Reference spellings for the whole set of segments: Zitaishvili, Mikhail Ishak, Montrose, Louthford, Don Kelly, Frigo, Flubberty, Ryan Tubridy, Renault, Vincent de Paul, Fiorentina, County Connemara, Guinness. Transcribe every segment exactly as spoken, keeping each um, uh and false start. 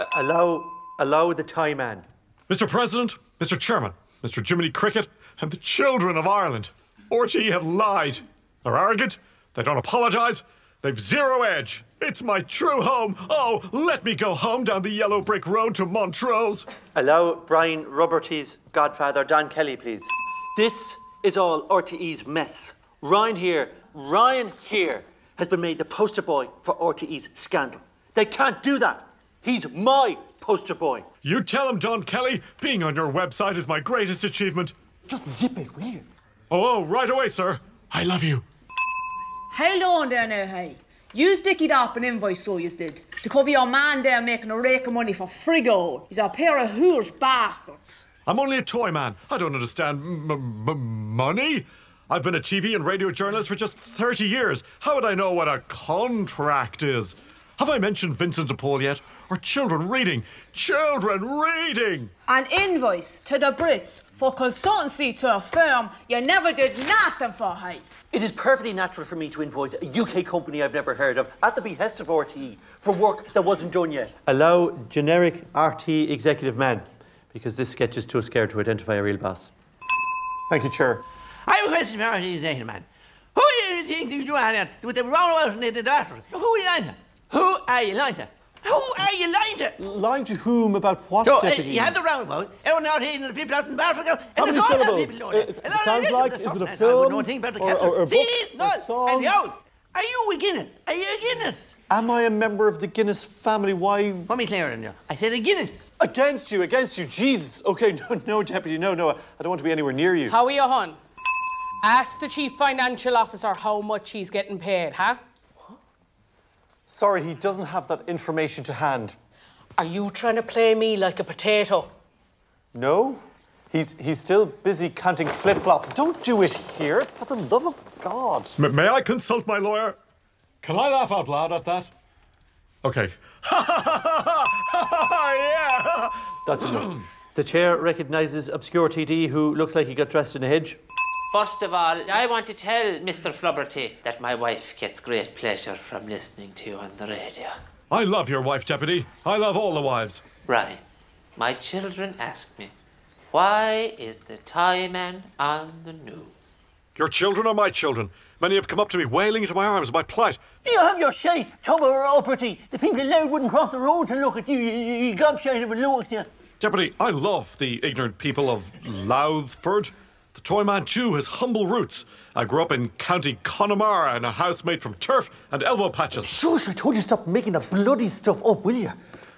Uh, allow, allow the time, Anne. Mister President, Mister Chairman, Mister Jiminy Cricket, and the children of Ireland, R T É have lied. They're arrogant, they don't apologise, they've zero edge. It's my true home. Oh, let me go home down the yellow brick road to Montrose. Allow Brian Roberty's godfather, Don Kelly, please. This is all R T É's mess. Ryan here, Ryan here has been made the poster boy for R T É's scandal. They can't do that. He's my poster boy. You tell him, Don Kelly, being on your website is my greatest achievement. Just zip it, will you? Oh, oh, right away, sir. I love you. Hold on there now, hey. You's dickied up an invoice, so yous did, to cover your man there making a rake of money for Frigo. He's a pair of whores bastards. I'm only a toy man. I don't understand m m money. I've been a T V and radio journalist for just thirty years. How would I know what a contract is? Have I mentioned Vincent de Paul yet? Or children reading? Children reading! An invoice to the Brits for consultancy to a firm you never did nothing for, hey? It is perfectly natural for me to invoice a U K company I've never heard of at the behest of R T É for work that wasn't done yet. Allow generic R T É executive man, because this sketch is too scared to identify a real boss. Thank you, Chair. I have a question for R T É executive man. Who do you think you are there with the wrong version of the doctor? Who are you lying to? Who are you lying to? Who are you lying to? Lying to whom about what, so, deputy? Uh, you have the roundabout. Everyone out here in the fifty thousand barrels ago. How many syllables? People it, it sounds like, is it a film or, or, or a book, a song? Are you a Guinness? Are you a Guinness? Am I a member of the Guinness family? Why? Let me clear on you. I said a Guinness. Against you, against you, Jesus. Okay, no, no, deputy, no, no. I don't want to be anywhere near you. How are you, hon? Ask the chief financial officer how much he's getting paid, huh? Sorry, he doesn't have that information to hand. Are you trying to play me like a potato? No. He's, he's still busy counting flip-flops. Don't do it here, for the love of God. M may I consult my lawyer? Can I laugh out loud at that? OK. Ha, ha, ha, ha, ha, ha, yeah! That's enough. The chair recognises obscure T D who looks like he got dressed in a hedge. First of all, I want to tell Mister Flubberty that my wife gets great pleasure from listening to you on the radio. I love your wife, Deputy. I love all the wives. Right. My children ask me, why is the Thai man on the news? Your children are my children. Many have come up to me, wailing into my arms, my plight. Do you have your shite, Tom or Alberty? The people allowed wouldn't cross the road to look at you. You, you, you gobshite of a look, you. Deputy, I love the ignorant people of Louthford. The toy man Jew has humble roots. I grew up in County Connemara in a house made from turf and elbow patches. Shush, I told you to stop making the bloody stuff up, will you?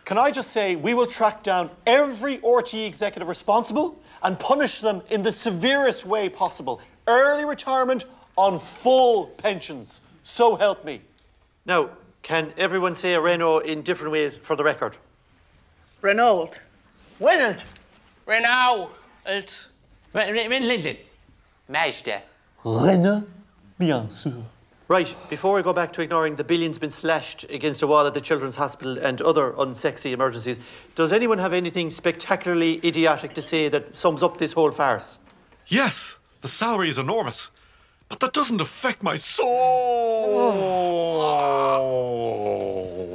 Can I just say we will track down every R T É executive responsible and punish them in the severest way possible. Early retirement on full pensions. So help me. Now, can everyone say a Renault in different ways for the record? Renault. Renault. Renault. Renault. Lindley. Majda. Renault, bien sûr. Right, before we go back to ignoring the billions been slashed against a wall at the Children's Hospital and other unsexy emergencies, does anyone have anything spectacularly idiotic to say that sums up this whole farce? Yes, the salary is enormous, but that doesn't affect my soul. Oh.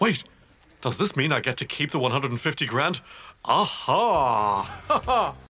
Wait. Does this mean I get to keep the one hundred and fifty grand? Aha!